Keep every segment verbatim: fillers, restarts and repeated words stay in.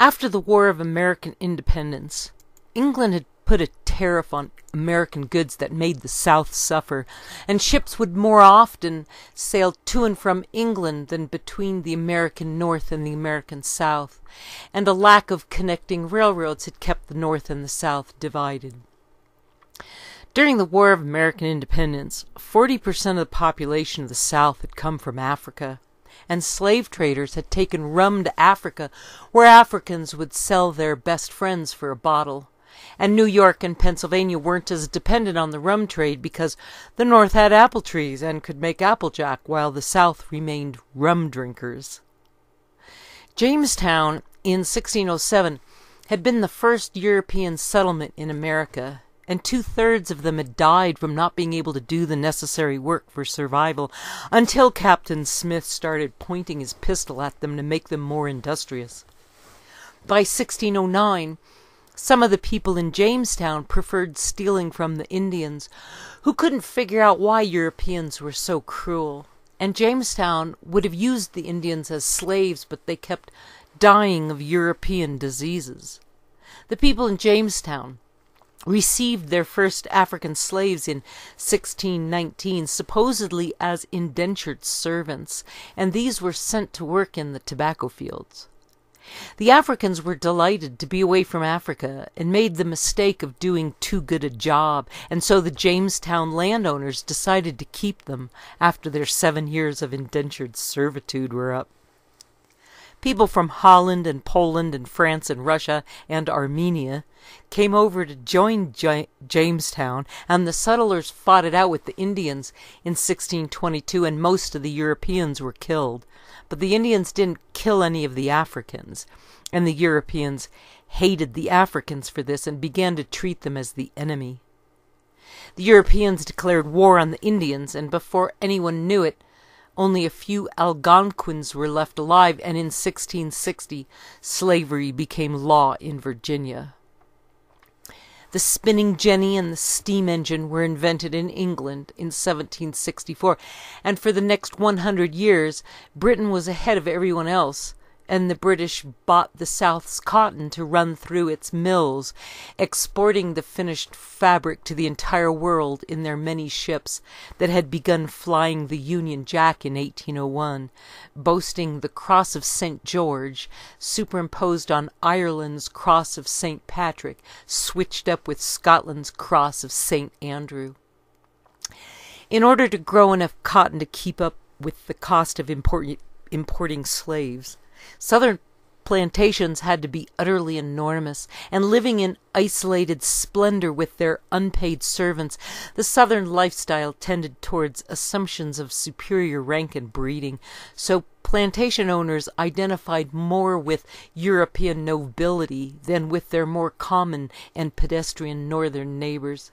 After the War of American Independence, England had put a tariff on American goods that made the South suffer, and ships would more often sail to and from England than between the American North and the American South, and a lack of connecting railroads had kept the North and the South divided. During the War of American Independence, forty percent of the population of the South had come from Africa, and slave traders had taken rum to Africa, where Africans would sell their best friends for a bottle. And New York and Pennsylvania weren't as dependent on the rum trade because the North had apple trees and could make applejack, while the South remained rum drinkers. Jamestown, in sixteen oh seven, had been the first European settlement in America, and two-thirds of them had died from not being able to do the necessary work for survival until Captain Smith started pointing his pistol at them to make them more industrious. By sixteen oh nine, some of the people in Jamestown preferred stealing from the Indians, who couldn't figure out why Europeans were so cruel, and Jamestown would have used the Indians as slaves, but they kept dying of European diseases. The people in Jamestown received their first African slaves in sixteen nineteen, supposedly as indentured servants, and these were sent to work in the tobacco fields. The Africans were delighted to be away from Africa and made the mistake of doing too good a job, and so the Jamestown landowners decided to keep them after their seven years of indentured servitude were up. People from Holland and Poland and France and Russia and Armenia came over to join J- Jamestown, and the settlers fought it out with the Indians in sixteen twenty-two, and most of the Europeans were killed. But the Indians didn't kill any of the Africans, and the Europeans hated the Africans for this and began to treat them as the enemy. The Europeans declared war on the Indians, and before anyone knew it, only a few Algonquins were left alive, and in sixteen sixty, slavery became law in Virginia. The spinning jenny and the steam engine were invented in England in seventeen sixty-four, and for the next one hundred years, Britain was ahead of everyone else, and the British bought the South's cotton to run through its mills, exporting the finished fabric to the entire world in their many ships that had begun flying the Union Jack in eighteen oh one, boasting the Cross of Saint George, superimposed on Ireland's Cross of Saint Patrick, switched up with Scotland's Cross of Saint Andrew. In order to grow enough cotton to keep up with the cost of import- importing slaves, Southern plantations had to be utterly enormous, and living in isolated splendor with their unpaid servants, the Southern lifestyle tended towards assumptions of superior rank and breeding, so plantation owners identified more with European nobility than with their more common and pedestrian northern neighbors.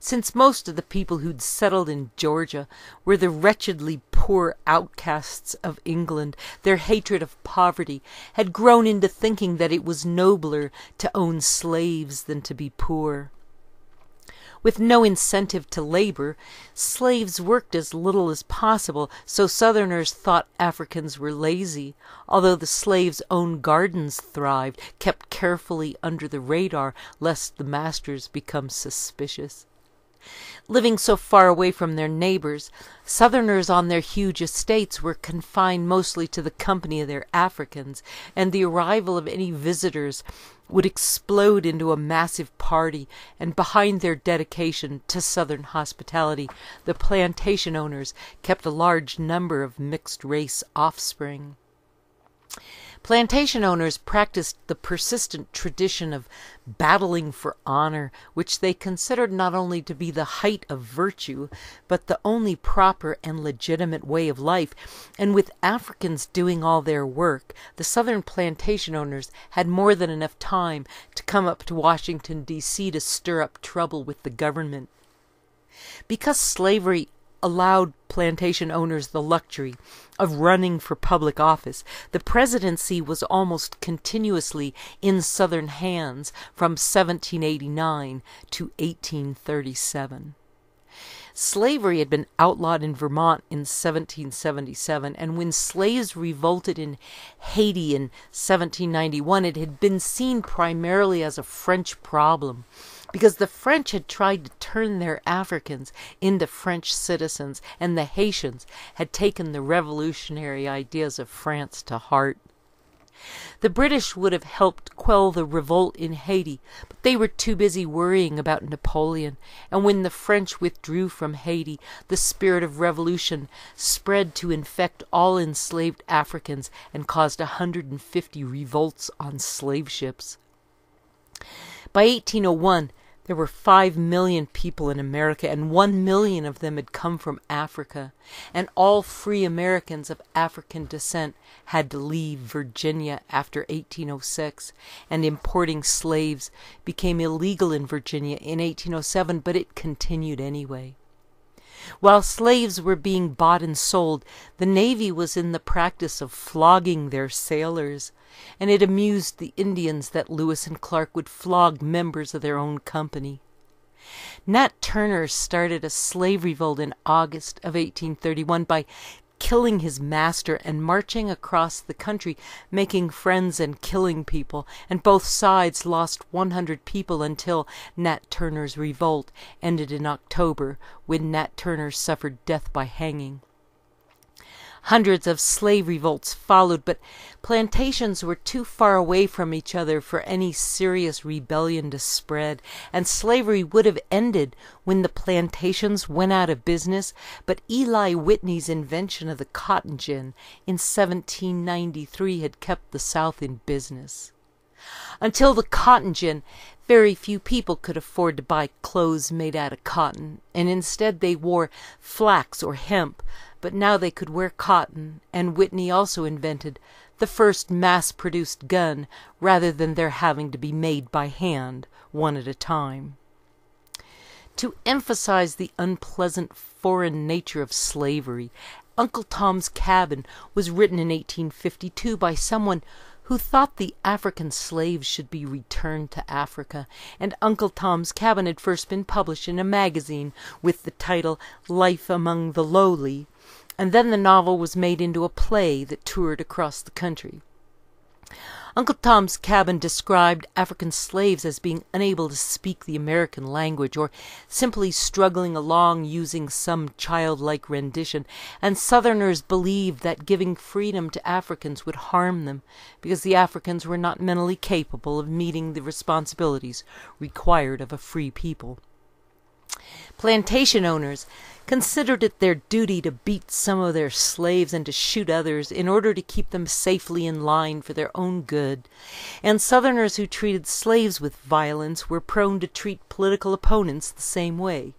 Since most of the people who'd settled in Georgia were the wretchedly poor outcasts of England, their hatred of poverty had grown into thinking that it was nobler to own slaves than to be poor. With no incentive to labor, slaves worked as little as possible, so Southerners thought Africans were lazy, although the slaves' own gardens thrived, kept carefully under the radar lest the masters become suspicious. Living so far away from their neighbors, Southerners on their huge estates were confined mostly to the company of their Africans, and the arrival of any visitors would explode into a massive party, and behind their dedication to Southern hospitality, the plantation owners kept a large number of mixed-race offspring. Plantation owners practiced the persistent tradition of battling for honor, which they considered not only to be the height of virtue, but the only proper and legitimate way of life, and with Africans doing all their work, the Southern plantation owners had more than enough time to come up to Washington, D C to stir up trouble with the government. Because slavery allowed plantation owners the luxury of running for public office, the presidency was almost continuously in Southern hands from seventeen eighty-nine to eighteen thirty-seven. Slavery had been outlawed in Vermont in seventeen seventy-seven, and when slaves revolted in Haiti in seventeen ninety-one, it had been seen primarily as a French problem, because the French had tried to turn their Africans into French citizens, and the Haitians had taken the revolutionary ideas of France to heart. The British would have helped quell the revolt in Haiti, but they were too busy worrying about Napoleon, and when the French withdrew from Haiti, the spirit of revolution spread to infect all enslaved Africans and caused one hundred fifty revolts on slave ships. By eighteen oh one, there were five million people in America, and one million of them had come from Africa, and all free Americans of African descent had to leave Virginia after eighteen oh six, and importing slaves became illegal in Virginia in eighteen oh seven, but it continued anyway. While slaves were being bought and sold, the Navy was in the practice of flogging their sailors, and it amused the Indians that Lewis and Clark would flog members of their own company. Nat Turner started a slave revolt in August of eighteen thirty-one by killing his master and marching across the country, making friends and killing people, and both sides lost one hundred people until Nat Turner's revolt ended in October, when Nat Turner suffered death by hanging. Hundreds of slave revolts followed, but plantations were too far away from each other for any serious rebellion to spread, and slavery would have ended when the plantations went out of business, but Eli Whitney's invention of the cotton gin in seventeen ninety-three had kept the South in business. Until the cotton gin, very few people could afford to buy clothes made out of cotton, and instead they wore flax or hemp, but now they could wear cotton, and Whitney also invented the first mass-produced gun, rather than their having to be made by hand, one at a time. To emphasize the unpleasant foreign nature of slavery, Uncle Tom's Cabin was written in eighteen fifty-two by someone who thought the African slaves should be returned to Africa, and Uncle Tom's Cabin had first been published in a magazine with the title Life Among the Lowly, and then the novel was made into a play that toured across the country. Uncle Tom's Cabin described African slaves as being unable to speak the American language, or simply struggling along using some childlike rendition, and Southerners believed that giving freedom to Africans would harm them, because the Africans were not mentally capable of meeting the responsibilities required of a free people. Plantation owners considered it their duty to beat some of their slaves and to shoot others in order to keep them safely in line for their own good, and Southerners who treated slaves with violence were prone to treat political opponents the same way.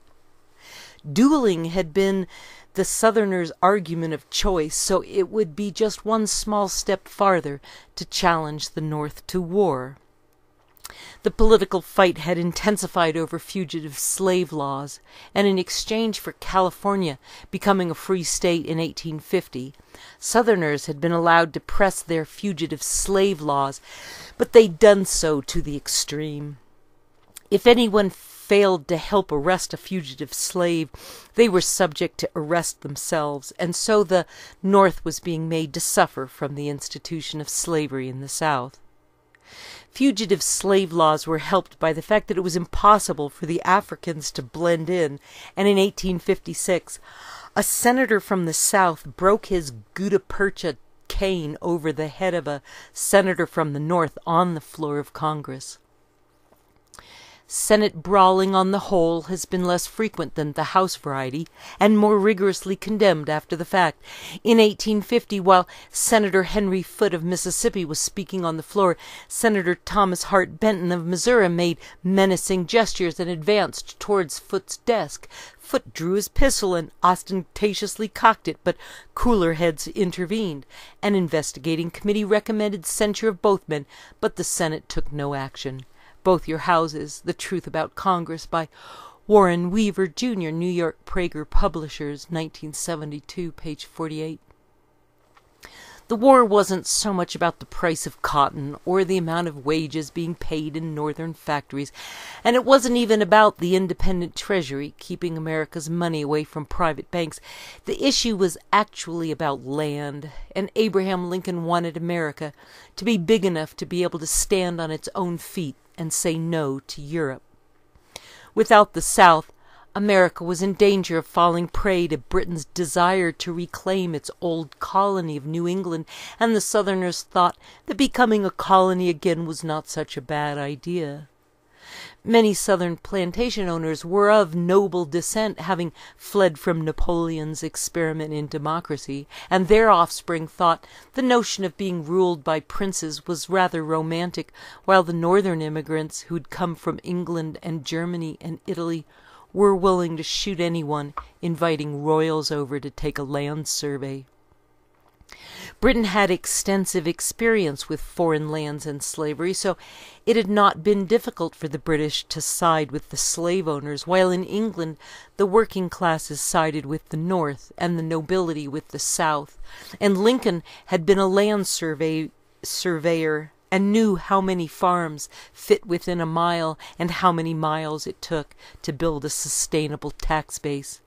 Dueling had been the Southerners' argument of choice, so it would be just one small step farther to challenge the North to war. The political fight had intensified over fugitive slave laws, and in exchange for California becoming a free state in eighteen fifty, Southerners had been allowed to press their fugitive slave laws, but they'd done so to the extreme. If anyone failed to help arrest a fugitive slave, they were subject to arrest themselves, and so the North was being made to suffer from the institution of slavery in the South. Fugitive slave laws were helped by the fact that it was impossible for the Africans to blend in, and in eighteen fifty-six, a senator from the South broke his gutta-percha cane over the head of a senator from the North on the floor of Congress. Senate brawling on the whole has been less frequent than the House variety, and more rigorously condemned after the fact. In eighteen fifty, while Senator Henry Foote of Mississippi was speaking on the floor, Senator Thomas Hart Benton of Missouri made menacing gestures and advanced towards Foote's desk. Foote drew his pistol and ostentatiously cocked it, but cooler heads intervened. An investigating committee recommended censure of both men, but the Senate took no action. Both Your Houses, The Truth About Congress by Warren Weaver, Junior, New York, Praeger Publishers, nineteen seventy-two, page forty-eight. The war wasn't so much about the price of cotton or the amount of wages being paid in northern factories, and it wasn't even about the independent treasury keeping America's money away from private banks. The issue was actually about land, and Abraham Lincoln wanted America to be big enough to be able to stand on its own feet and say no to Europe. Without the South, America was in danger of falling prey to Britain's desire to reclaim its old colony of New England, and the Southerners thought that becoming a colony again was not such a bad idea. Many Southern plantation owners were of noble descent, having fled from Napoleon's experiment in democracy, and their offspring thought the notion of being ruled by princes was rather romantic, while the Northern immigrants who'd come from England and Germany and Italy were willing to shoot anyone inviting royals over to take a land survey. Britain had extensive experience with foreign lands and slavery, so it had not been difficult for the British to side with the slave owners, while in England the working classes sided with the North and the nobility with the South, and Lincoln had been a land survey surveyor and knew how many farms fit within a mile and how many miles it took to build a sustainable tax base.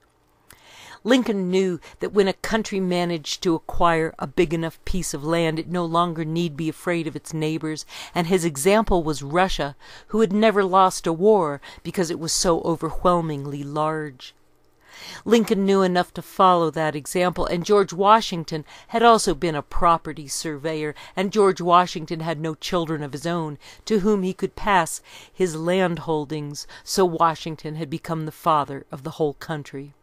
Lincoln knew that when a country managed to acquire a big enough piece of land, it no longer need be afraid of its neighbors, and his example was Russia, who had never lost a war because it was so overwhelmingly large. Lincoln knew enough to follow that example, and George Washington had also been a property surveyor, and George Washington had no children of his own to whom he could pass his land holdings, so Washington had become the father of the whole country.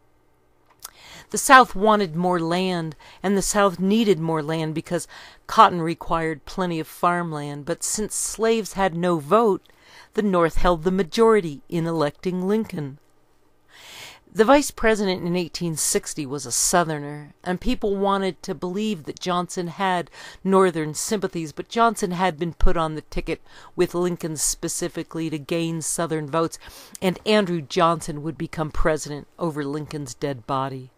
The South wanted more land, and the South needed more land because cotton required plenty of farmland, but since slaves had no vote, the North held the majority in electing Lincoln. The Vice President in eighteen sixty was a Southerner, and people wanted to believe that Johnson had Northern sympathies, but Johnson had been put on the ticket with Lincoln specifically to gain Southern votes, and Andrew Johnson would become president over Lincoln's dead body.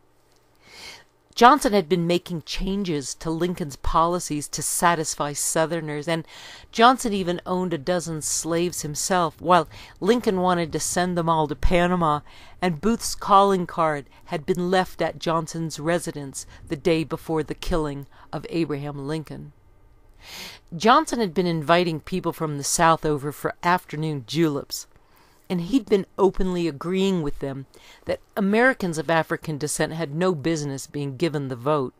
Johnson had been making changes to Lincoln's policies to satisfy Southerners, and Johnson even owned a dozen slaves himself, while Lincoln wanted to send them all to Panama, and Booth's calling card had been left at Johnson's residence the day before the killing of Abraham Lincoln. Johnson had been inviting people from the South over for afternoon juleps, and he'd been openly agreeing with them that Americans of African descent had no business being given the vote.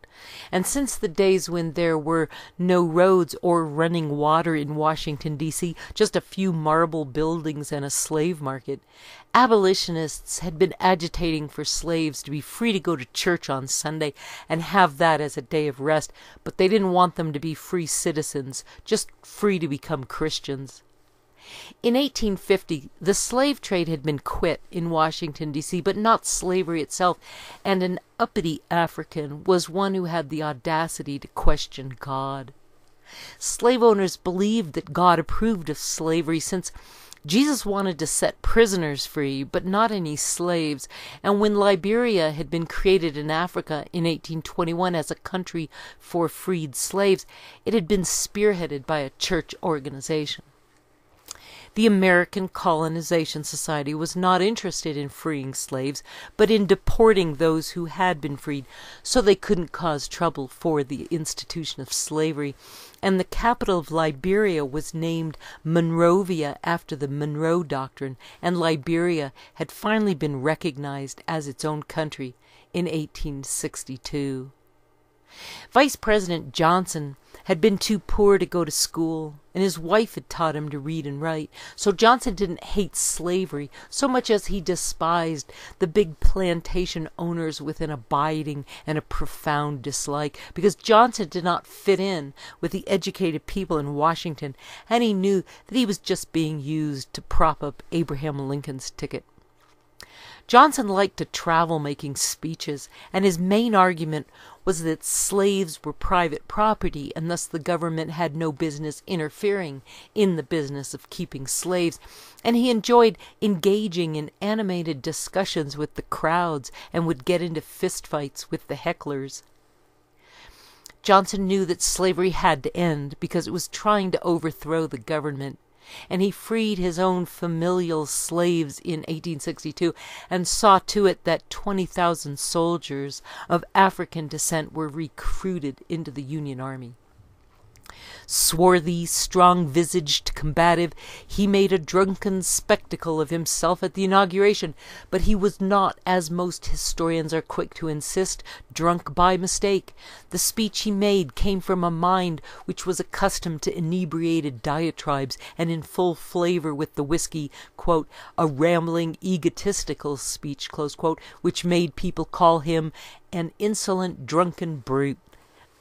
And since the days when there were no roads or running water in Washington, D C, just a few marble buildings and a slave market, abolitionists had been agitating for slaves to be free to go to church on Sunday and have that as a day of rest, but they didn't want them to be free citizens, just free to become Christians. In eighteen fifty, the slave trade had been quit in Washington, D C, but not slavery itself, and an uppity African was one who had the audacity to question God. Slave owners believed that God approved of slavery since Jesus wanted to set prisoners free, but not any slaves, and when Liberia had been created in Africa in eighteen twenty-one as a country for freed slaves, it had been spearheaded by a church organization. The American Colonization Society was not interested in freeing slaves, but in deporting those who had been freed, so they couldn't cause trouble for the institution of slavery, and the capital of Liberia was named Monrovia after the Monroe Doctrine, and Liberia had finally been recognized as its own country in eighteen sixty-two. Vice President Johnson had been too poor to go to school, and his wife had taught him to read and write, so Johnson didn't hate slavery so much as he despised the big plantation owners with an abiding and a profound dislike, because Johnson did not fit in with the educated people in Washington, and he knew that he was just being used to prop up Abraham Lincoln's ticket. Johnson liked to travel making speeches, and his main argument was that slaves were private property, and thus the government had no business interfering in the business of keeping slaves, and he enjoyed engaging in animated discussions with the crowds and would get into fistfights with the hecklers. Johnson knew that slavery had to end because it was trying to overthrow the government, and he freed his own familial slaves in eighteen sixty-two and saw to it that twenty thousand soldiers of African descent were recruited into the Union Army. Swarthy, strong-visaged, combative, he made a drunken spectacle of himself at the inauguration, but he was not, as most historians are quick to insist, drunk by mistake. The speech he made came from a mind which was accustomed to inebriated diatribes and in full flavor with the whiskey, quote, a rambling, egotistical speech, close quote, which made people call him an insolent, drunken brute.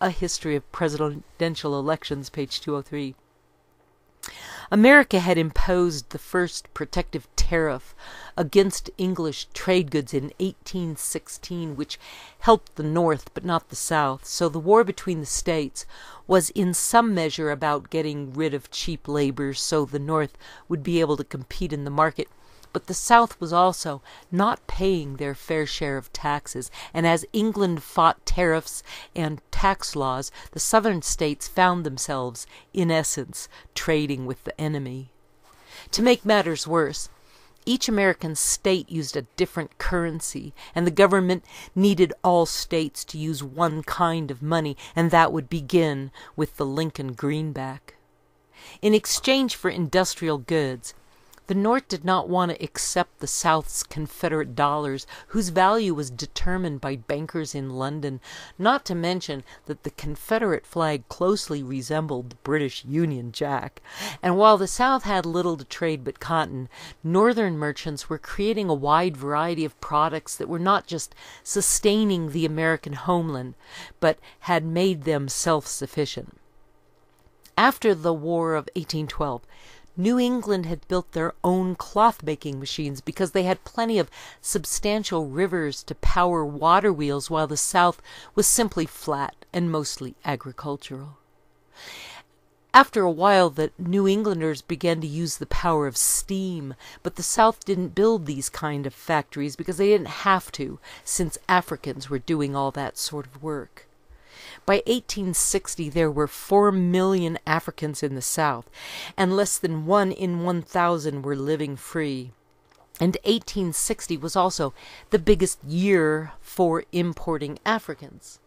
A History of Presidential Elections, page two oh three. America had imposed the first protective tariff against English trade goods in eighteen sixteen, which helped the North but not the South, so the war between the states was in some measure about getting rid of cheap labor so the North would be able to compete in the market. But the South was also not paying their fair share of taxes, and as England fought tariffs and tax laws, the Southern states found themselves, in essence, trading with the enemy. To make matters worse, each American state used a different currency, and the government needed all states to use one kind of money, and that would begin with the Lincoln Greenback. In exchange for industrial goods, the North did not want to accept the South's Confederate dollars, whose value was determined by bankers in London, not to mention that the Confederate flag closely resembled the British Union Jack. And while the South had little to trade but cotton, Northern merchants were creating a wide variety of products that were not just sustaining the American homeland, but had made them self-sufficient. After the War of eighteen twelve, New England had built their own cloth-making machines because they had plenty of substantial rivers to power water wheels, while the South was simply flat and mostly agricultural. After a while, the New Englanders began to use the power of steam, but the South didn't build these kind of factories because they didn't have to, since Africans were doing all that sort of work. By eighteen sixty, there were four million Africans in the South, and less than one in one thousand were living free. And eighteen sixty was also the biggest year for importing Africans.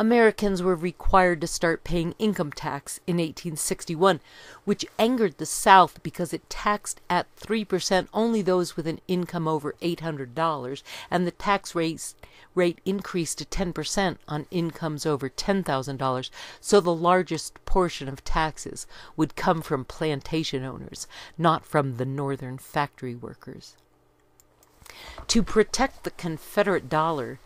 Americans were required to start paying income tax in eighteen sixty-one, which angered the South because it taxed at three percent only those with an income over eight hundred dollars, and the tax rate rate increased to ten percent on incomes over ten thousand dollars, so the largest portion of taxes would come from plantation owners, not from the northern factory workers. To protect the Confederate dollar,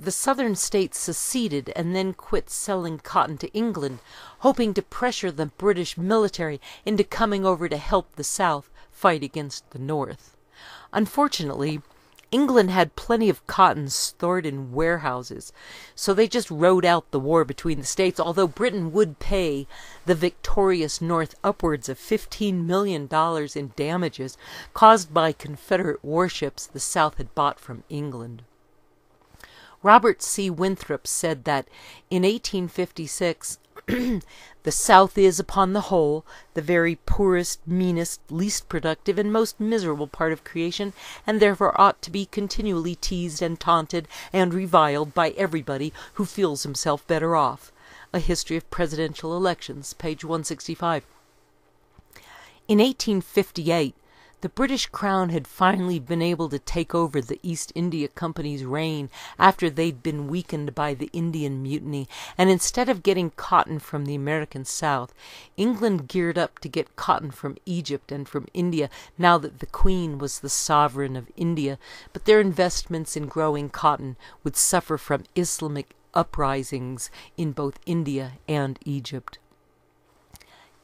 the Southern states seceded and then quit selling cotton to England, hoping to pressure the British military into coming over to help the South fight against the North. Unfortunately, England had plenty of cotton stored in warehouses, so they just rode out the war between the states, although Britain would pay the victorious North upwards of fifteen million dollars in damages caused by Confederate warships the South had bought from England. Robert C. Winthrop said that in eighteen fifty-six, the South is, upon the whole, the very poorest, meanest, least productive, and most miserable part of creation, and therefore ought to be continually teased and taunted and reviled by everybody who feels himself better off. A History of Presidential Elections, page one sixty-five. In eighteen fifty-eight, the British Crown had finally been able to take over the East India Company's reign after they'd been weakened by the Indian Mutiny, and instead of getting cotton from the American South, England geared up to get cotton from Egypt and from India now that the Queen was the sovereign of India, but their investments in growing cotton would suffer from Islamic uprisings in both India and Egypt.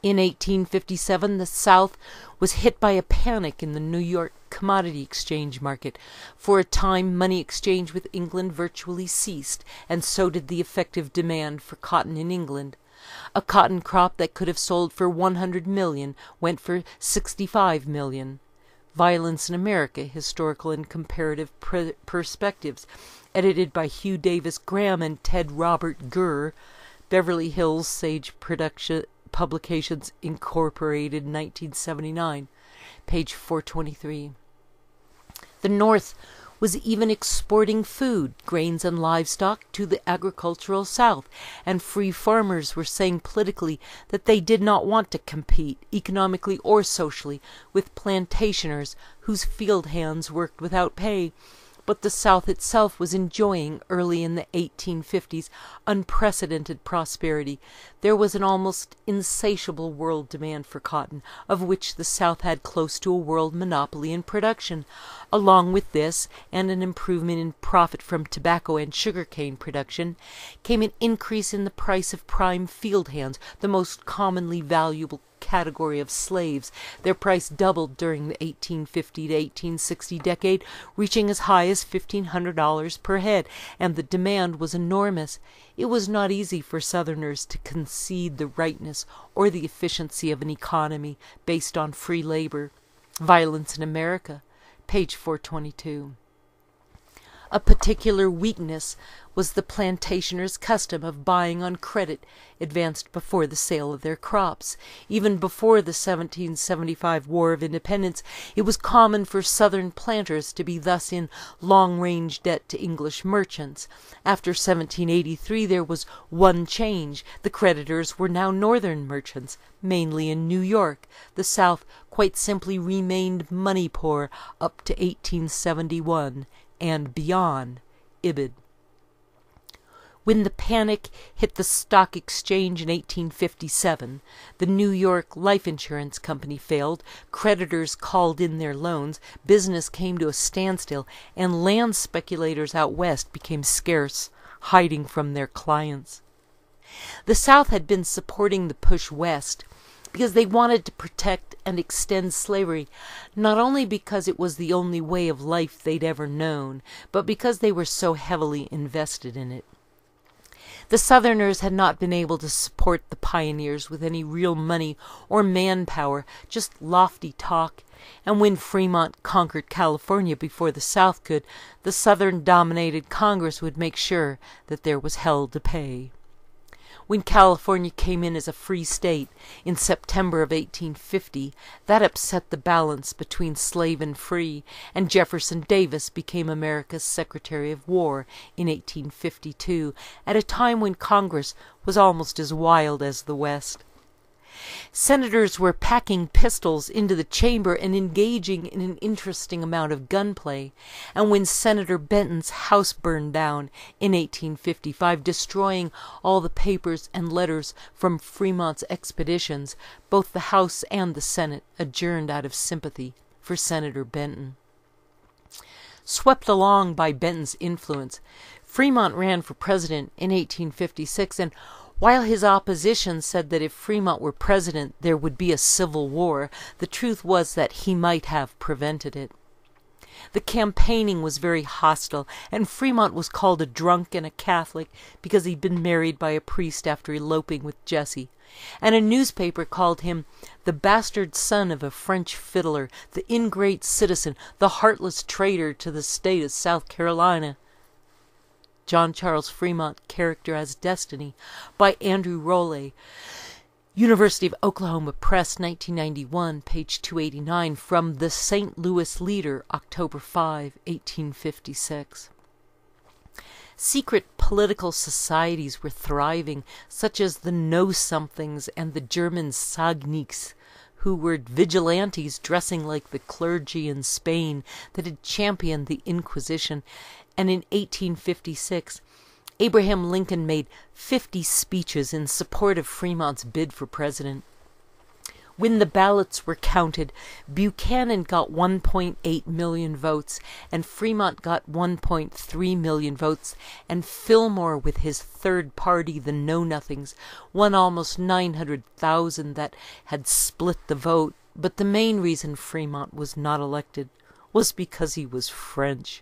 In eighteen fifty-seven, the South was hit by a panic in the New York commodity exchange market. For a time, money exchange with England virtually ceased, and so did the effective demand for cotton in England. A cotton crop that could have sold for one hundred million dollars went for sixty-five million dollars. Violence in America, Historical and Comparative Perspectives, edited by Hugh Davis Graham and Ted Robert Gurr, Beverly Hills Sage Production Publications Incorporated, nineteen seventy-nine, page four twenty-three. The North was even exporting food, grains, and livestock to the agricultural South, and free farmers were saying politically that they did not want to compete, economically or socially, with plantationers whose field hands worked without pay. But the South itself was enjoying, early in the eighteen fifties, unprecedented prosperity. There was an almost insatiable world demand for cotton, of which the South had close to a world monopoly in production. Along with this, and an improvement in profit from tobacco and sugarcane production, came an increase in the price of prime field hands, the most commonly valuable category of slaves. Their price doubled during the eighteen fifty to eighteen sixty decade, reaching as high as fifteen hundred dollars per head, and the demand was enormous. It was not easy for Southerners to concede the rightness or the efficiency of an economy based on free labor. Violence in America, page four twenty-two. A particular weakness was the plantationers' custom of buying on credit advanced before the sale of their crops. Even before the seventeen seventy-five War of Independence, it was common for Southern planters to be thus in long-range debt to English merchants. After seventeen eighty-three, there was one change. The creditors were now Northern merchants, mainly in New York. The South quite simply remained money poor up to eighteen seventy-one. And beyond. Ibid. When the panic hit the stock exchange in eighteen fifty-seven, the New York Life Insurance Company failed, creditors called in their loans, business came to a standstill, and land speculators out west became scarce, hiding from their clients. The South had been supporting the push west because they wanted to protect and extend slavery, not only because it was the only way of life they'd ever known, but because they were so heavily invested in it. The Southerners had not been able to support the pioneers with any real money or manpower, just lofty talk, and when Fremont conquered California before the South could, the Southern-dominated Congress would make sure that there was hell to pay. When California came in as a free state in September of eighteen fifty, that upset the balance between slave and free, and Jefferson Davis became America's Secretary of War in eighteen fifty-two, at a time when Congress was almost as wild as the West. Senators were packing pistols into the chamber and engaging in an interesting amount of gunplay, and when Senator Benton's house burned down in eighteen fifty-five, destroying all the papers and letters from Fremont's expeditions, both the House and the Senate adjourned out of sympathy for Senator Benton. Swept along by Benton's influence, Fremont ran for president in eighteen fifty-six, and while his opposition said that if Fremont were president there would be a civil war, the truth was that he might have prevented it. The campaigning was very hostile, and Fremont was called a drunk and a Catholic because he'd been married by a priest after eloping with Jessie, and a newspaper called him the bastard son of a French fiddler, the ingrate citizen, the heartless traitor to the state of South Carolina. John Charles Fremont, Character as Destiny, by Andrew Rowley, University of Oklahoma Press, nineteen ninety-one, page two eighty-nine, from the Saint Louis Leader, October fifth, eighteen fifty-six. Secret political societies were thriving, such as the Know-Somethings and the German Sagniks, who were vigilantes dressing like the clergy in Spain that had championed the Inquisition, and in eighteen fifty-six, Abraham Lincoln made fifty speeches in support of Fremont's bid for president. When the ballots were counted, Buchanan got one point eight million votes, and Fremont got one point three million votes, and Fillmore, with his third party, the Know-Nothings, won almost nine hundred thousand that had split the vote. But the main reason Fremont was not elected was because he was French.